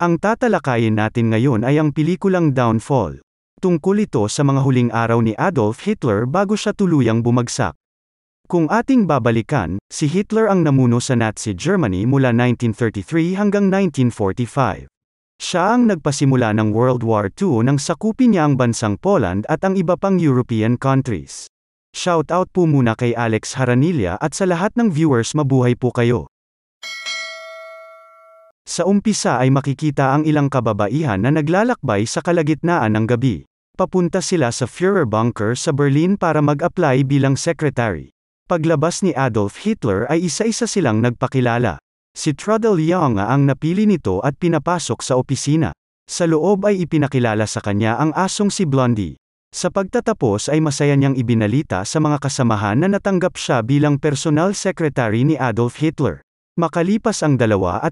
Ang tatalakayin natin ngayon ay ang pelikulang Downfall. Tungkol ito sa mga huling araw ni Adolf Hitler bago siya tuluyang bumagsak. Kung ating babalikan, si Hitler ang namuno sa Nazi Germany mula 1933 hanggang 1945. Siya ang nagpasimula ng World War II nang sakupin niya ang bansang Poland at ang iba pang European countries. Shoutout po muna kay Alex Haranilla at sa lahat ng viewers, mabuhay po kayo. Sa umpisa ay makikita ang ilang kababaihan na naglalakbay sa kalagitnaan ng gabi. Papunta sila sa Führerbunker sa Berlin para mag-apply bilang secretary. Paglabas ni Adolf Hitler ay isa-isa silang nagpakilala. Si Traudl Junge ang napili nito at pinapasok sa opisina. Sa loob ay ipinakilala sa kanya ang asong si Blondi. Sa pagtatapos ay masaya niyang ibinalita sa mga kasamahan na natanggap siya bilang personal secretary ni Adolf Hitler. Makalipas ang 2.5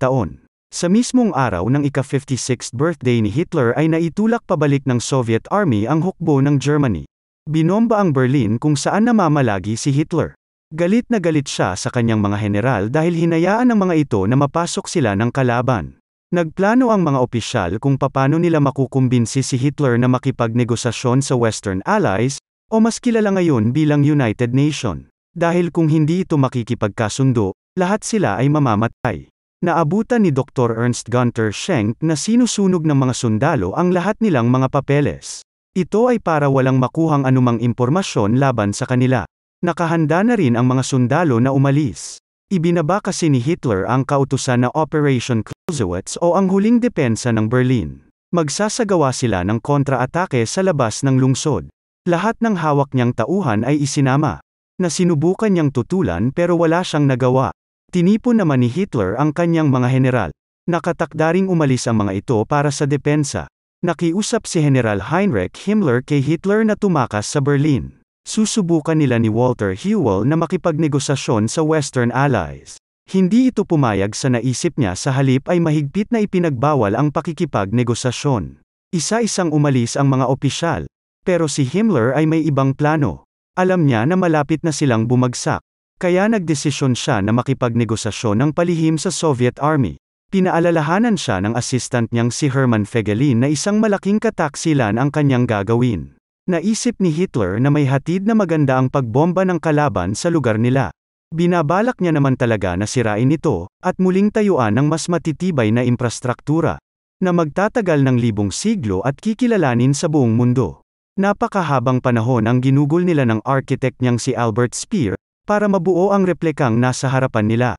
taon. Sa mismong araw ng ika-56th birthday ni Hitler ay naitulak pabalik ng Soviet Army ang hukbo ng Germany. Binomba ang Berlin kung saan namamalagi si Hitler. Galit na galit siya sa kanyang mga general dahil hinayaan ng mga ito na mapasok sila ng kalaban. Nagplano ang mga opisyal kung paano nila makukumbinsi si Hitler na makipagnegosasyon sa Western Allies, o mas kilala ngayon bilang United Nation. Dahil kung hindi ito makikipagkasundo, lahat sila ay mamamatay. Naabutan ni Dr. Ernst-Günther Schenck na sinusunog ng mga sundalo ang lahat nilang mga papeles. Ito ay para walang makuhang anumang impormasyon laban sa kanila. Nakahanda na rin ang mga sundalo na umalis. Ibinaba kasi ni Hitler ang kautusan na Operation Clausewitz o ang huling depensa ng Berlin. Magsasagawa sila ng kontraatake sa labas ng lungsod. Lahat ng hawak niyang tauhan ay isinama. Na sinubukan niyang tutulan pero wala siyang nagawa. Tinipon naman ni Hitler ang kanyang mga general. Nakatakda ring umalis ang mga ito para sa depensa. Nakiusap si General Heinrich Himmler kay Hitler na tumakas sa Berlin. Susubukan nila ni Walther Hewel na makipagnegosasyon sa Western Allies. Hindi ito pumayag sa naisip niya, sa halip ay mahigpit na ipinagbawal ang pakikipagnegosasyon. Isa-isang umalis ang mga opisyal. Pero si Himmler ay may ibang plano. Alam niya na malapit na silang bumagsak. Kaya nagdesisyon siya na makipagnegosasyon ng palihim sa Soviet Army. Pinaalalahanan siya ng assistant niyang si Hermann Fegelein na isang malaking kataksilan ang kanyang gagawin. Naisip ni Hitler na may hatid na maganda ang pagbomba ng kalaban sa lugar nila. Binabalak niya naman talaga na sirain ito, at muling tayuan ng mas matitibay na infrastruktura, na magtatagal ng 1,000 siglo at kikilalanin sa buong mundo. Napakahabang panahon ang ginugol nila ng architect niyang si Albert Speer, para mabuo ang replikang nasa harapan nila.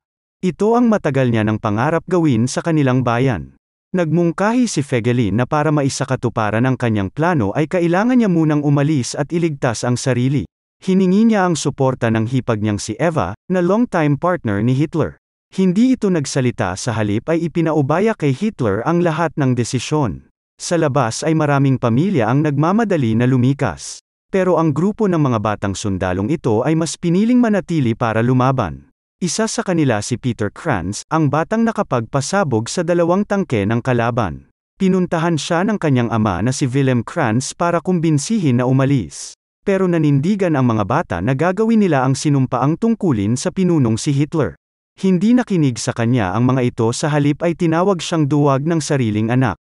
Ito ang matagal niya ng pangarap gawin sa kanilang bayan. Nagmungkahi si Fegelein na para maisakatuparan ang kanyang plano ay kailangan niya munang umalis at iligtas ang sarili. Hiningi niya ang suporta ng hipag niyang si Eva, na long-time partner ni Hitler. Hindi ito nagsalita, sa halip ay ipinaubaya kay Hitler ang lahat ng desisyon. Sa labas ay maraming pamilya ang nagmamadali na lumikas. Pero ang grupo ng mga batang sundalong ito ay mas piniling manatili para lumaban. Isa sa kanila si Peter Kranz, ang batang nakapagpasabog sa 2 tangke ng kalaban. Pinuntahan siya ng kanyang ama na si Wilhelm Kranz para kumbinsihin na umalis. Pero nanindigan ang mga bata na gagawin nila ang sinumpaang tungkulin sa pinunong si Hitler. Hindi nakinig sa kanya ang mga ito, sa halip ay tinawag siyang duwag ng sariling anak.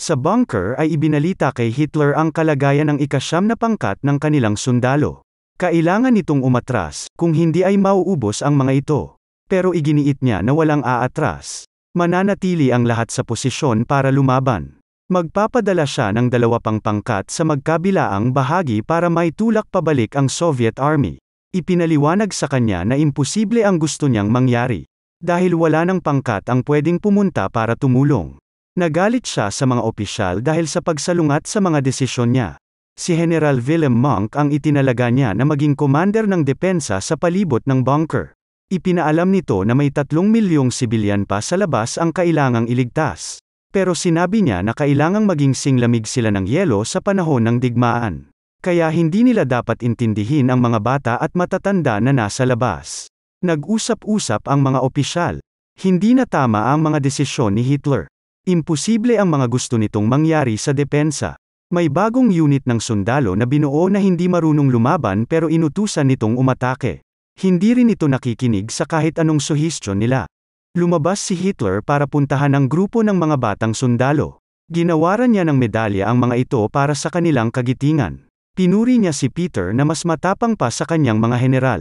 Sa bunker ay ibinalita kay Hitler ang kalagayan ng 9 na pangkat ng kanilang sundalo. Kailangan itong umatras, kung hindi ay mauubos ang mga ito. Pero iginiit niya na walang aatras. Mananatili ang lahat sa posisyon para lumaban. Magpapadala siya ng 2 pang pangkat sa magkabilaang bahagi para maitulak pabalik ang Soviet Army. Ipinaliwanag sa kanya na imposible ang gusto niyang mangyari. Dahil wala ng pangkat ang pwedeng pumunta para tumulong. Nagalit siya sa mga opisyal dahil sa pagsalungat sa mga desisyon niya. Si General Wilhelm Mohnke ang itinalaga niya na maging commander ng depensa sa palibot ng bunker. Ipinaalam nito na may 3 milyong sibilyan pa sa labas ang kailangang iligtas. Pero sinabi niya na kailangang maging singlamig sila ng yelo sa panahon ng digmaan. Kaya hindi nila dapat intindihin ang mga bata at matatanda na nasa labas. Nag-usap-usap ang mga opisyal. Hindi na tama ang mga desisyon ni Hitler. Imposible ang mga gusto nitong mangyari sa depensa. May bagong unit ng sundalo na binuo na hindi marunong lumaban pero inutusan nitong umatake. Hindi rin ito nakikinig sa kahit anong suhestyon nila. Lumabas si Hitler para puntahan ang grupo ng mga batang sundalo. Ginawaran niya ng medalya ang mga ito para sa kanilang kagitingan. Pinuri niya si Peter na mas matapang pa sa kanyang mga heneral.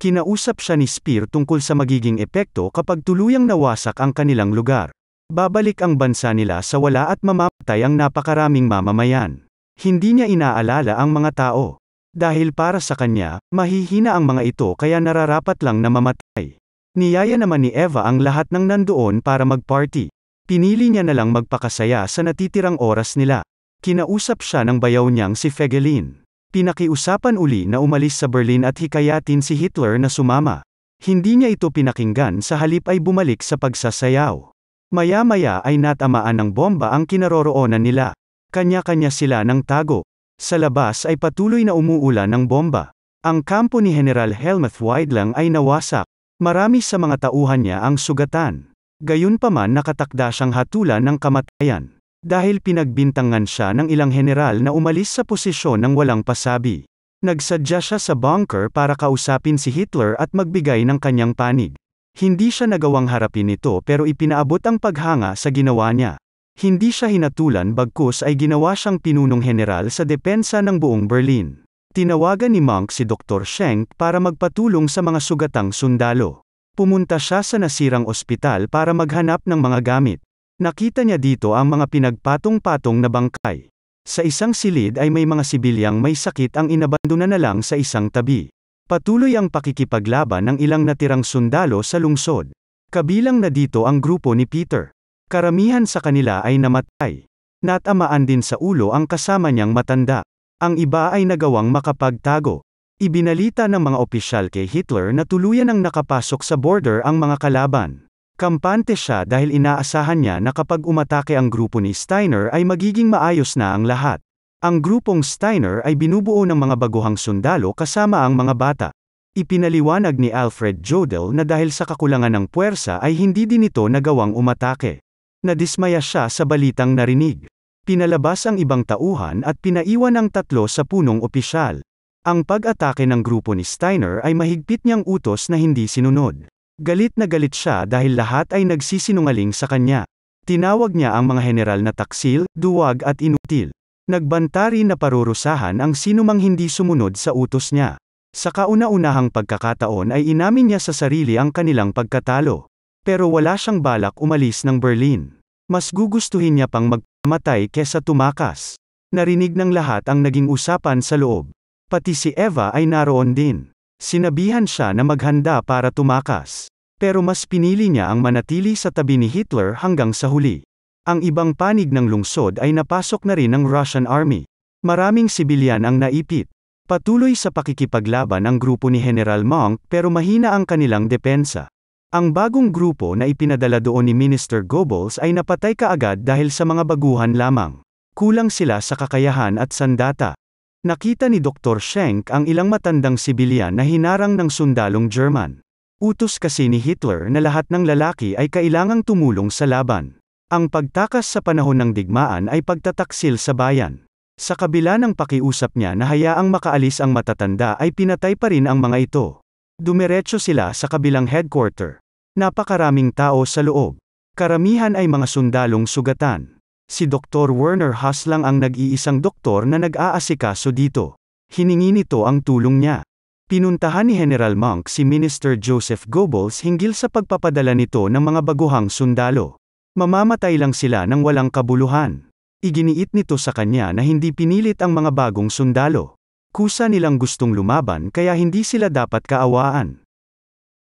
Kinausap siya ni Speer tungkol sa magiging epekto kapag tuluyang nawasak ang kanilang lugar. Babalik ang bansa nila sa wala at mamamatay ang napakaraming mamamayan. Hindi niya inaalala ang mga tao. Dahil para sa kanya, mahihina ang mga ito kaya nararapat lang na mamatay. Niyaya naman ni Eva ang lahat ng nandoon para mag-party. Pinili niya na lang magpakasaya sa natitirang oras nila. Kinausap siya ng bayaw niyang si Fegelein. Pinakiusapan uli na umalis sa Berlin at hikayatin si Hitler na sumama. Hindi niya ito pinakinggan, sa halip ay bumalik sa pagsasayaw. Maya-maya ay natamaan ng bomba ang kinaroroonan nila. Kanya-kanya sila ng tago. Sa labas ay patuloy na umuulan ng bomba. Ang kampo ni General Helmuth Weidling ay nawasak. Marami sa mga tauhan niya ang sugatan. Gayunpaman nakatakda siyang hatulan ng kamatayan. Dahil pinagbintangan siya ng ilang heneral na umalis sa posisyon ng walang pasabi. Nagsadya siya sa bunker para kausapin si Hitler at magbigay ng kanyang panig. Hindi siya nagawang harapin ito pero ipinaabot ang paghanga sa ginawa niya. Hindi siya hinatulan bagkus ay ginawa siyang pinunong heneral sa depensa ng buong Berlin. Tinawagan ni Mohnke si Dr. Schenck para magpatulong sa mga sugatang sundalo. Pumunta siya sa nasirang ospital para maghanap ng mga gamit. Nakita niya dito ang mga pinagpatong-patong na bangkay. Sa isang silid ay may mga sibilyang may sakit ang inabandona na lang sa isang tabi. Patuloy ang pakikipaglaban ng ilang natirang sundalo sa lungsod. Kabilang na dito ang grupo ni Peter. Karamihan sa kanila ay namatay. Natamaan din sa ulo ang kasama niyang matanda. Ang iba ay nagawang makapagtago. Ibinalita ng mga opisyal kay Hitler na tuluyan ang nakapasok sa border ang mga kalaban. Kampante siya dahil inaasahan niya na kapag umatake ang grupo ni Steiner ay magiging maayos na ang lahat. Ang grupong Steiner ay binubuo ng mga baguhang sundalo kasama ang mga bata. Ipinaliwanag ni Alfred Jodl na dahil sa kakulangan ng puwersa ay hindi din ito nagawang umatake. Nadismaya siya sa balitang narinig. Pinalabas ang ibang tauhan at pinaiwan ang tatlo sa punong opisyal. Ang pag-atake ng grupo ni Steiner ay mahigpit niyang utos na hindi sinunod. Galit na galit siya dahil lahat ay nagsisinungaling sa kanya. Tinawag niya ang mga heneral na taksil, duwag at inutil. Nagbanta rin na parurusahan ang sinumang hindi sumunod sa utos niya. Sa kauna-unahang pagkakataon ay inamin niya sa sarili ang kanilang pagkatalo. Pero wala siyang balak umalis ng Berlin. Mas gugustuhin niya pang magpamatay kesa tumakas. Narinig ng lahat ang naging usapan sa loob. Pati si Eva ay naroon din. Sinabihan siya na maghanda para tumakas. Pero mas pinili niya ang manatili sa tabi ni Hitler hanggang sa huli. Ang ibang panig ng lungsod ay napasok na rin ng Russian Army. Maraming sibilyan ang naipit. Patuloy sa pakikipaglaban ang grupo ni General Mohnke pero mahina ang kanilang depensa. Ang bagong grupo na ipinadala doon ni Minister Goebbels ay napatay kaagad dahil sa mga baguhan lamang. Kulang sila sa kakayahan at sandata. Nakita ni Dr. Schenck ang ilang matandang sibilyan na hinarang ng sundalong German. Utos kasi ni Hitler na lahat ng lalaki ay kailangang tumulong sa laban. Ang pagtakas sa panahon ng digmaan ay pagtataksil sa bayan. Sa kabila ng pakiusap niya na hayaang makaalis ang matatanda ay pinatay pa rin ang mga ito. Dumiretso sila sa kabilang headquarter. Napakaraming tao sa loob. Karamihan ay mga sundalong sugatan. Si Dr. Werner Haase lang ang nag-iisang doktor na nag-aasikaso dito. Hiningi nito ang tulong niya. Pinuntahan ni General Mohnke si Minister Joseph Goebbels hinggil sa pagpapadala nito ng mga baguhang sundalo. Mamamatay lang sila ng walang kabuluhan. Iginiit nito sa kanya na hindi pinilit ang mga bagong sundalo. Kusa nilang gustong lumaban kaya hindi sila dapat kaawaan.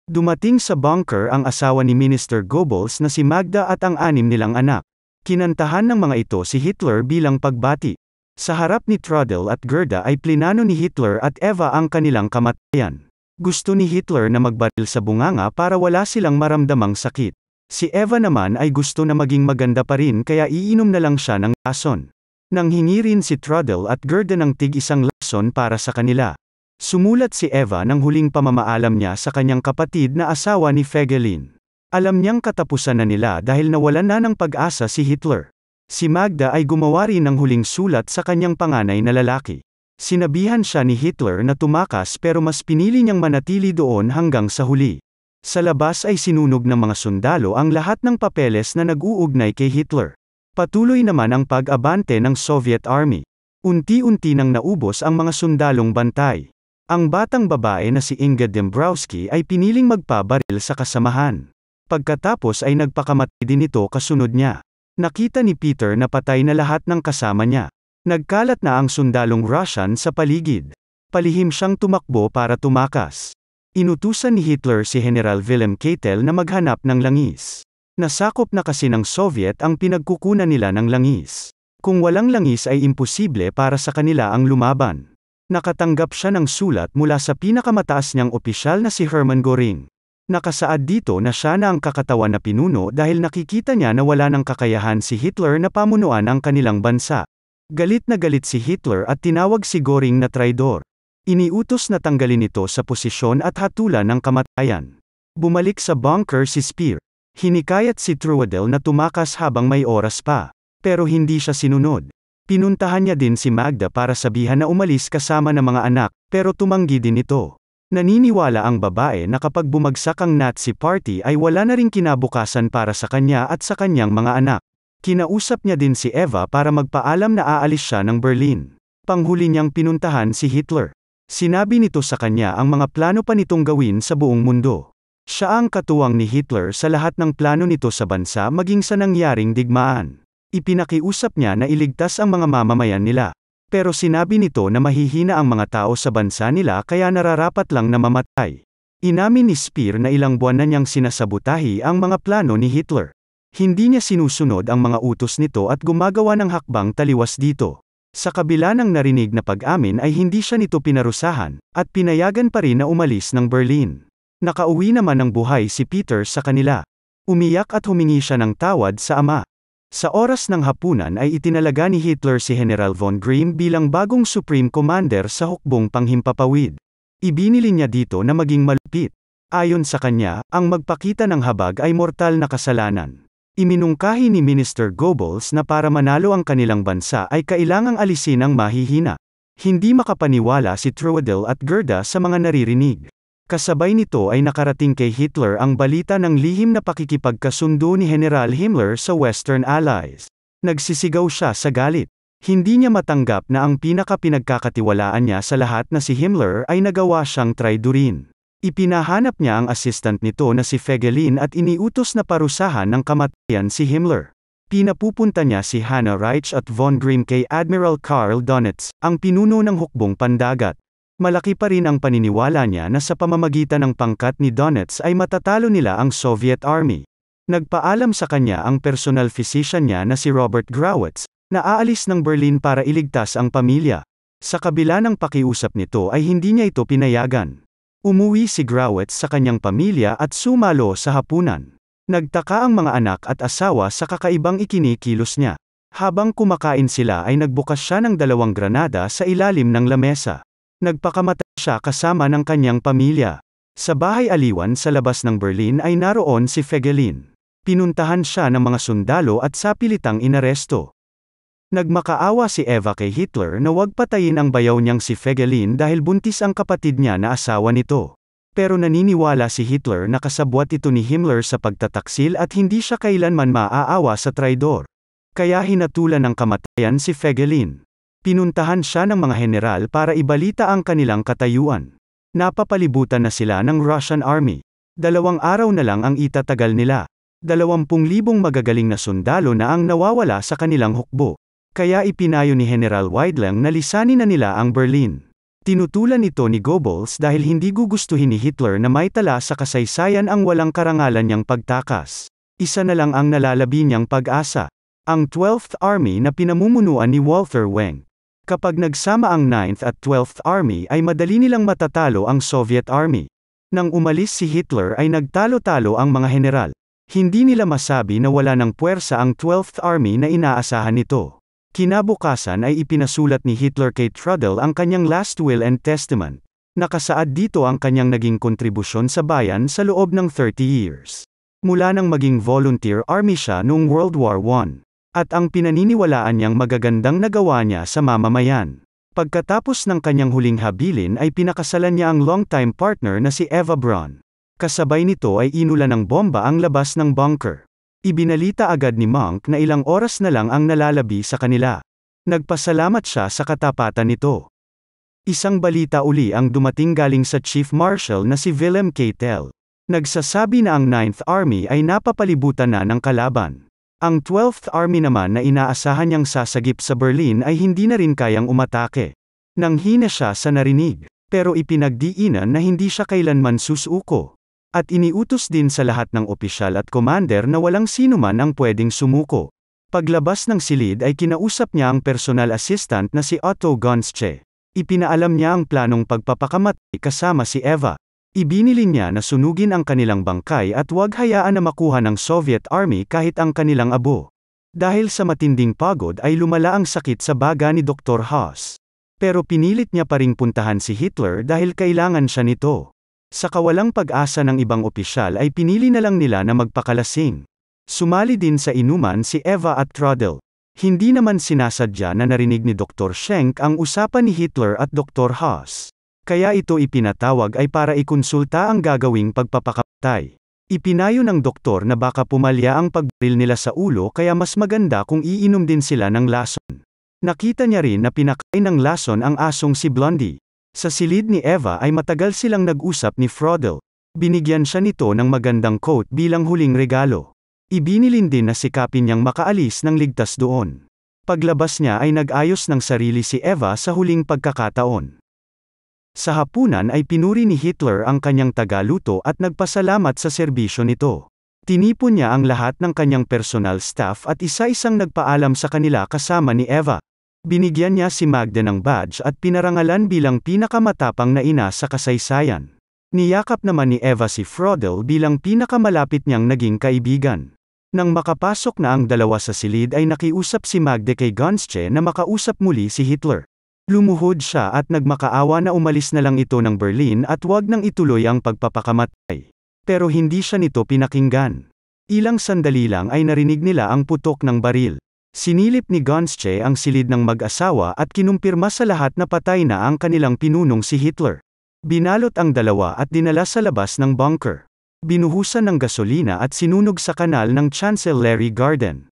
Dumating sa bunker ang asawa ni Minister Goebbels na si Magda at ang 6 nilang anak. Kinantahan ng mga ito si Hitler bilang pagbati. Sa harap ni Traudl at Gerda ay plinano ni Hitler at Eva ang kanilang kamatayan. Gusto ni Hitler na magbaril sa bunganga para wala silang maramdamang sakit. Si Eva naman ay gusto na maging maganda pa rin kaya iinom na lang siya ng lason. Nanghingi rin si Traudl at Gerda ng tig-isang lason para sa kanila. Sumulat si Eva ng huling pamamaalam niya sa kanyang kapatid na asawa ni Fegelein. Alam niyang katapusan na nila dahil nawalan na ng pag-asa si Hitler. Si Magda ay gumawa rin ng huling sulat sa kanyang panganay na lalaki. Sinabihan siya ni Hitler na tumakas pero mas pinili niyang manatili doon hanggang sa huli. Sa labas ay sinunog ng mga sundalo ang lahat ng papeles na nag-uugnay kay Hitler. Patuloy naman ang pag-abante ng Soviet Army. Unti-unti nang naubos ang mga sundalong bantay. Ang batang babae na si Inga Dembrowski ay piniling magpabaril sa kasamahan. Pagkatapos ay nagpakamatay din ito kasunod niya. Nakita ni Peter na patay na lahat ng kasama niya. Nagkalat na ang sundalong Russian sa paligid. Palihim siyang tumakbo para tumakas. Inutusan ni Hitler si General Wilhelm Keitel na maghanap ng langis. Nasakop na kasi ng Soviet ang pinagkukunan nila ng langis. Kung walang langis ay imposible para sa kanila ang lumaban. Nakatanggap siya ng sulat mula sa pinakamataas niyang opisyal na si Hermann Göring. Nakasaad dito na siya na ang kakatawan na pinuno dahil nakikita niya na wala ng kakayahan si Hitler na pamunuan ang kanilang bansa. Galit na galit si Hitler at tinawag si Göring na traidor. Iniutos na tanggalin ito sa posisyon at hatulan ng kamatayan. Bumalik sa bunker si Speer. Hinikayat si Trudeau na tumakas habang may oras pa. Pero hindi siya sinunod. Pinuntahan niya din si Magda para sabihan na umalis kasama ng mga anak, pero tumanggi din ito. Naniniwala ang babae na kapag bumagsak ang Nazi Party ay wala na ring kinabukasan para sa kanya at sa kanyang mga anak. Kinausap niya din si Eva para magpaalam na aalis siya ng Berlin. Panghuli niyang pinuntahan si Hitler. Sinabi nito sa kanya ang mga plano pa nitong gawin sa buong mundo. Siya ang katuwang ni Hitler sa lahat ng plano nito sa bansa maging sa nangyaring digmaan. Ipinakiusap niya na iligtas ang mga mamamayan nila. Pero sinabi nito na mahihina ang mga tao sa bansa nila kaya nararapat lang na mamatay. Inamin ni Speer na ilang buwan na niyang sinasabutahi ang mga plano ni Hitler. Hindi niya sinusunod ang mga utos nito at gumagawa ng hakbang taliwas dito. Sa kabila ng narinig na pag-amin ay hindi siya nito pinarusahan, at pinayagan pa rin na umalis ng Berlin. Nakauwi naman ng buhay si Peter sa kanila. Umiyak at humingi siya ng tawad sa ama. Sa oras ng hapunan ay itinalaga ni Hitler si General von Grimm bilang bagong Supreme Commander sa hukbong panghimpapawid. Ibinili niya dito na maging malupit. Ayon sa kanya, ang magpakita ng habag ay mortal na kasalanan. Iminungkahi ni Minister Goebbels na para manalo ang kanilang bansa ay kailangang alisin ang mahihina. Hindi makapaniwala si Trudeau at Gerda sa mga naririnig. Kasabay nito ay nakarating kay Hitler ang balita ng lihim na pakikipagkasundo ni General Himmler sa Western Allies. Nagsisigaw siya sa galit. Hindi niya matanggap na ang pinakapinagkakatiwalaan niya sa lahat na si Himmler ay nagawa siyang traidorin. Ipinahanap niya ang assistant nito na si Fegelein at iniutos na parusahan ng kamatayan si Himmler. Pinapupunta niya si Hanna Reitsch at von Grimm kay Admiral Karl Dönitz, ang pinuno ng hukbong pandagat. Malaki pa rin ang paniniwala niya na sa pamamagitan ng pangkat ni Dönitz ay matatalo nila ang Soviet Army. Nagpaalam sa kanya ang personal physician niya na si Robert Grawitz, na aalis ng Berlin para iligtas ang pamilya. Sa kabila ng pakiusap nito ay hindi niya ito pinayagan. Umuwi si Grawitz sa kanyang pamilya at sumalo sa hapunan. Nagtaka ang mga anak at asawa sa kakaibang ikinikilos niya. Habang kumakain sila ay nagbukas siya ng dalawang granada sa ilalim ng lamesa. Nagpakamatay siya kasama ng kanyang pamilya. Sa bahay aliwan sa labas ng Berlin ay naroon si Fegelein. Pinuntahan siya ng mga sundalo at sapilitang inaresto. Nagmakaawa si Eva kay Hitler na huwag patayin ang bayaw niyang si Fegelein dahil buntis ang kapatid niya na asawa nito. Pero naniniwala si Hitler na kasabwat ito ni Himmler sa pagtataksil at hindi siya kailanman maaawa sa traidor. Kaya hinatulan ng kamatayan si Fegelein. Pinuntahan siya ng mga general para ibalita ang kanilang katayuan. Napapalibutan na sila ng Russian Army. 2 araw na lang ang itatagal nila. 20,000 magagaling na sundalo na ang nawawala sa kanilang hukbo. Kaya ipinayo ni General Weidling na lisanin na nila ang Berlin. Tinutulan ito ni Goebbels dahil hindi gugustuhin ni Hitler na maitala sa kasaysayan ang walang karangalan niyang pagtakas. Isa na lang ang nalalabi niyang pag-asa. Ang 12th Army na pinamumunuan ni Walther Wenck. Kapag nagsama ang 9th at 12th Army ay madali nilang matatalo ang Soviet Army. Nang umalis si Hitler ay nagtalo-talo ang mga general. Hindi nila masabi na wala ng puwersa ang 12th Army na inaasahan nito. Kinabukasan ay ipinasulat ni Hitler kay Traudl ang kanyang last will and testament. Nakasaad dito ang kanyang naging kontribusyon sa bayan sa loob ng 30 years. Mula nang maging volunteer army siya noong World War I. At ang pinaniniwalaan niyang magagandang nagawa niya sa mamamayan. Pagkatapos ng kanyang huling habilin ay pinakasalan niya ang longtime partner na si Eva Braun. Kasabay nito ay inula ng bomba ang labas ng bunker. Ibinalita agad ni Mohnke na ilang oras na lang ang nalalabi sa kanila. Nagpasalamat siya sa katapatan nito. Isang balita uli ang dumating galing sa Chief Marshal na si Wilhelm Keitel. Nagsasabi na ang 9th Army ay napapalibutan na ng kalaban. Ang 12th Army naman na inaasahan niyang sasagip sa Berlin ay hindi na rin kayang umatake. Nanghina siya sa narinig, pero ipinagdiinan na hindi siya kailanman susuko. At iniutos din sa lahat ng opisyal at commander na walang sinuman ang pwedeng sumuko. Paglabas ng silid ay kinausap niya ang personal assistant na si Otto Gunsche. Ipinaalam niya ang planong pagpapakamatay kasama si Eva. Ibinilin niya na sunugin ang kanilang bangkay at huwag hayaan na makuha ng Soviet Army kahit ang kanilang abo. Dahil sa matinding pagod ay lumala ang sakit sa baga ni Dr. Haas. Pero pinilit niya pa ring puntahan si Hitler dahil kailangan siya nito. Sa kawalang pag-asa ng ibang opisyal ay pinili na lang nila na magpakalasing. Sumali din sa inuman si Eva at Traudl. Hindi naman sinasadya na narinig ni Dr. Schenck ang usapan ni Hitler at Dr. Haas. Kaya ito ipinatawag ay para ikonsulta ang gagawing pagpapakamatay. Ipinayo ng doktor na baka pumalya ang pagbaril nila sa ulo kaya mas maganda kung iinom din sila ng lason. Nakita niya rin na pinakain ng lason ang asong si Blondi. Sa silid ni Eva ay matagal silang nag-usap ni Traudl. Binigyan siya nito ng magandang coat bilang huling regalo. Ibinilin din na sikapin niyang makaalis ng ligtas doon. Paglabas niya ay nag-ayos ng sarili si Eva sa huling pagkakataon. Sa hapunan ay pinuri ni Hitler ang kanyang tagaluto at nagpasalamat sa serbisyo nito. Tinipon niya ang lahat ng kanyang personal staff at isa-isang nagpaalam sa kanila kasama ni Eva. Binigyan niya si Magda ng badge at pinarangalan bilang pinakamatapang na ina sa kasaysayan. Niyakap naman ni Eva si Traudl bilang pinakamalapit niyang naging kaibigan. Nang makapasok na ang dalawa sa silid ay nakiusap si Magda kay Gunsche na makausap muli si Hitler. Lumuhod siya at nagmakaawa na umalis na lang ito ng Berlin at wag nang ituloy ang pagpapakamatay. Pero hindi siya nito pinakinggan. Ilang sandali lang ay narinig nila ang putok ng baril. Sinilip ni Gunsche ang silid ng mag-asawa at kinumpirma sa lahat na patay na ang kanilang pinunong si Hitler. Binalot ang dalawa at dinala sa labas ng bunker. Binuhusan ng gasolina at sinunog sa kanal ng Chancellery Garden.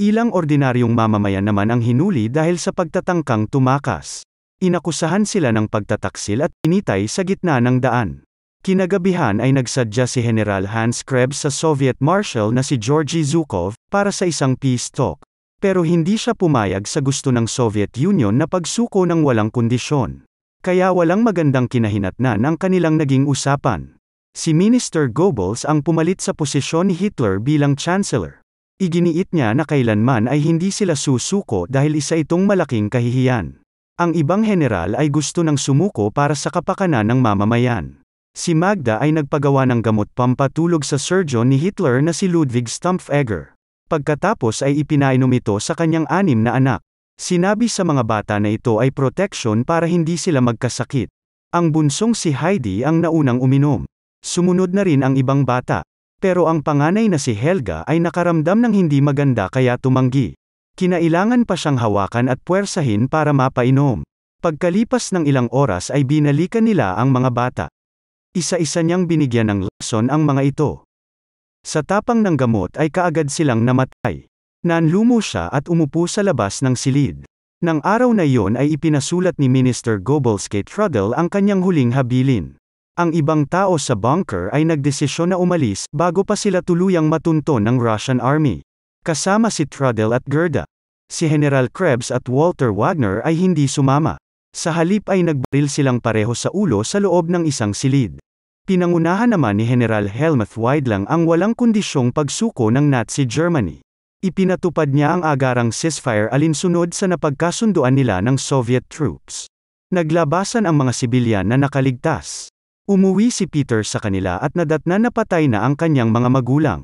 Ilang ordinaryong mamamayan naman ang hinuli dahil sa pagtatangkang tumakas. Inakusahan sila ng pagtataksil at pinitay sa gitna ng daan. Kinagabihan ay nagsadya si General Hans Krebs sa Soviet Marshal na si Georgi Zhukov para sa isang peace talk. Pero hindi siya pumayag sa gusto ng Soviet Union na pagsuko ng walang kondisyon. Kaya walang magandang kinahinatnan ang kanilang naging usapan. Si Minister Goebbels ang pumalit sa posisyon ni Hitler bilang Chancellor. Iginiit niya na kailanman ay hindi sila susuko dahil isa itong malaking kahihiyan. Ang ibang general ay gusto ng sumuko para sa kapakanan ng mamamayan. Si Magda ay nagpagawa ng gamot pampatulog sa surgeon ni Hitler na si Ludwig Stumpfegger. Pagkatapos ay ipinainom ito sa kanyang 6 na anak. Sinabi sa mga bata na ito ay protection para hindi sila magkasakit. Ang bunsong si Heidi ang naunang uminom. Sumunod na rin ang ibang bata. Pero ang panganay na si Helga ay nakaramdam ng hindi maganda kaya tumanggi. Kinailangan pa siyang hawakan at puwersahin para mapainom. Pagkalipas ng ilang oras ay binalikan nila ang mga bata. Isa-isa niyang binigyan ng lason ang mga ito. Sa tapang ng gamot ay kaagad silang namatay. Nanlumo siya at umupo sa labas ng silid. Nang araw na iyon ay ipinasulat ni Minister Goebbels kay Traudl ang kanyang huling habilin. Ang ibang tao sa bunker ay nagdesisyon na umalis bago pa sila tuluyang matunton ng Russian Army. Kasama si Traudl at Gerda. Si General Krebs at Walter Wagner ay hindi sumama. Sa halip ay nagbaril silang pareho sa ulo sa loob ng isang silid. Pinangunahan naman ni General Helmuth Weidling ang walang kondisyong pagsuko ng Nazi Germany. Ipinatupad niya ang agarang ceasefire alinsunod sa napagkasunduan nila ng Soviet troops. Naglabasan ang mga sibilyan na nakaligtas. Umuwi si Peter sa kanila at nadatna na patay na ang kanyang mga magulang.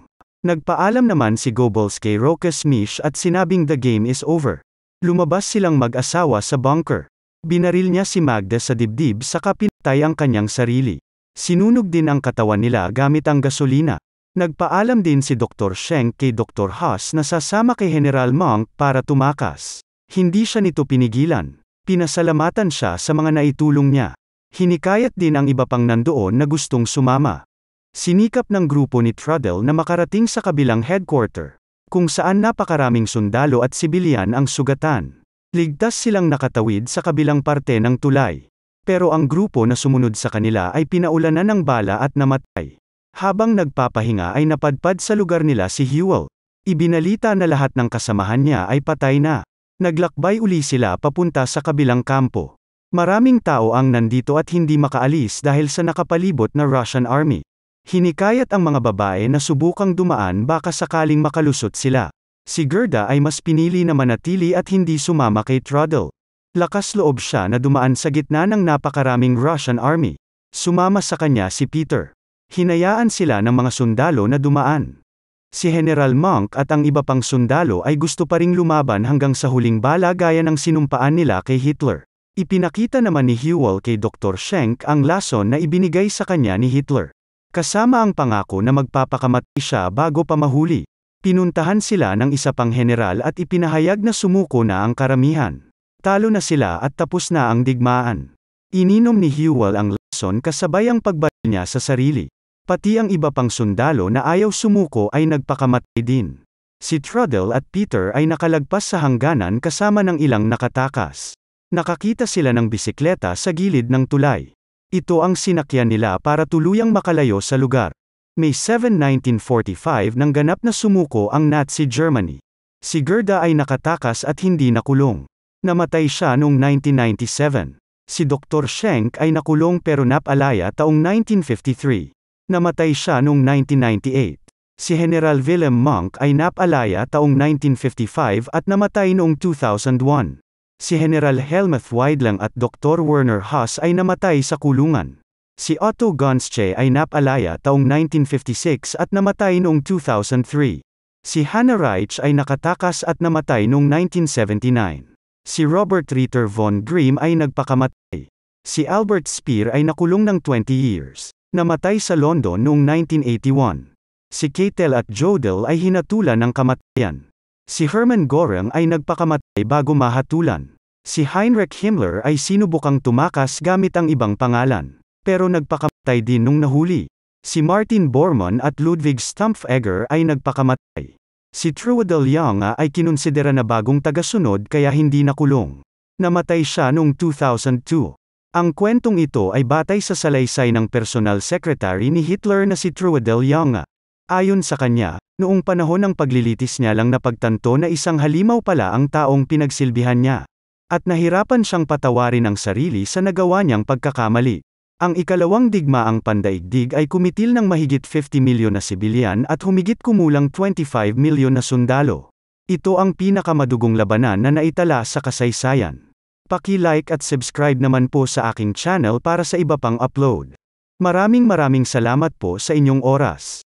Nagpaalam naman si Goebbels kay Rokeschmisch at sinabing the game is over. Lumabas silang mag-asawa sa bunker. Binaril niya si Magda sa dibdib saka pinatay ang kanyang sarili. Sinunog din ang katawan nila gamit ang gasolina. Nagpaalam din si Dr. Schenck kay Dr. Haas na sasama kay General Mohnke para tumakas. Hindi siya nito pinigilan. Pinasalamatan siya sa mga naitulong niya. Hinikayat din ang iba pang nandoon na gustong sumama. Sinikap ng grupo ni Traudl na makarating sa kabilang headquarter, kung saan napakaraming sundalo at sibilyan ang sugatan. Ligtas silang nakatawid sa kabilang parte ng tulay. Pero ang grupo na sumunod sa kanila ay pinaulanan ng bala at namatay. Habang nagpapahinga ay napadpad sa lugar nila si Hewel. Ibinalita na lahat ng kasamahan niya ay patay na. Naglakbay uli sila papunta sa kabilang kampo. Maraming tao ang nandito at hindi makaalis dahil sa nakapalibot na Russian army. Hinikayat ang mga babae na subukang dumaan baka sakaling makalusot sila. Si Gerda ay mas pinili na manatili at hindi sumama kay Traudl. Lakas loob siya na dumaan sa gitna ng napakaraming Russian army. Sumama sa kanya si Peter. Hinayaan sila ng mga sundalo na dumaan. Si General Mohnke at ang iba pang sundalo ay gusto pa ring lumaban hanggang sa huling bala gaya ng sinumpaan nila kay Hitler. Ipinakita naman ni Hewel kay Dr. Schenck ang lason na ibinigay sa kanya ni Hitler. Kasama ang pangako na magpapakamatay siya bago pa mahuli. Pinuntahan sila ng isa pang general at ipinahayag na sumuko na ang karamihan. Talo na sila at tapos na ang digmaan. Ininom ni Hewel ang lason kasabay ang pagbaril niya sa sarili. Pati ang iba pang sundalo na ayaw sumuko ay nagpakamatay din. Si Traudl at Peter ay nakalagpas sa hangganan kasama ng ilang nakatakas. Nakakita sila ng bisikleta sa gilid ng tulay. Ito ang sinakyan nila para tuluyang makalayo sa lugar. May 7, 1945 nang ganap na sumuko ang Nazi Germany. Si Gerda ay nakatakas at hindi nakulong. Namatay siya noong 1997. Si Dr. Schenck ay nakulong pero napalaya taong 1953. Namatay siya noong 1998. Si General Wilhelm Mohnke ay napalaya taong 1955 at namatay noong 2001. Si General Helmuth Weidling at Dr. Werner Haase ay namatay sa kulungan. Si Otto Gunsche ay napalaya taong 1956 at namatay noong 2003. Si Hanna Reitsch ay nakatakas at namatay noong 1979. Si Robert Ritter von Grimm ay nagpakamatay. Si Albert Speer ay nakulong ng 20 years. Namatay sa London noong 1981. Si Keitel at Jodl ay hinatulan ng kamatayan. Si Hermann Göring ay nagpakamatay bago mahatulan. Si Heinrich Himmler ay sinubukang tumakas gamit ang ibang pangalan, pero nagpakamatay din nung nahuli. Si Martin Bormann at Ludwig Stumpfegger ay nagpakamatay. Si Traudl Junge ay kinonsidera na bagong tagasunod kaya hindi nakulong. Namatay siya noong 2002. Ang kwentong ito ay batay sa salaysay ng personal secretary ni Hitler na si Traudl Junge. Ayon sa kanya, noong panahon ng paglilitis niya lang napagtanto na isang halimaw pala ang taong pinagsilbihan niya. At nahirapan siyang patawarin ang sarili sa nagawa niyang pagkakamali. Ang ikalawang digmaang pandaigdig ay kumitil ng mahigit 50 milyon na sibilyan at humigit kumulang 25 milyon na sundalo. Ito ang pinakamadugong labanan na naitala sa kasaysayan. Paki-like at subscribe naman po sa aking channel para sa iba pang upload. Maraming salamat po sa inyong oras.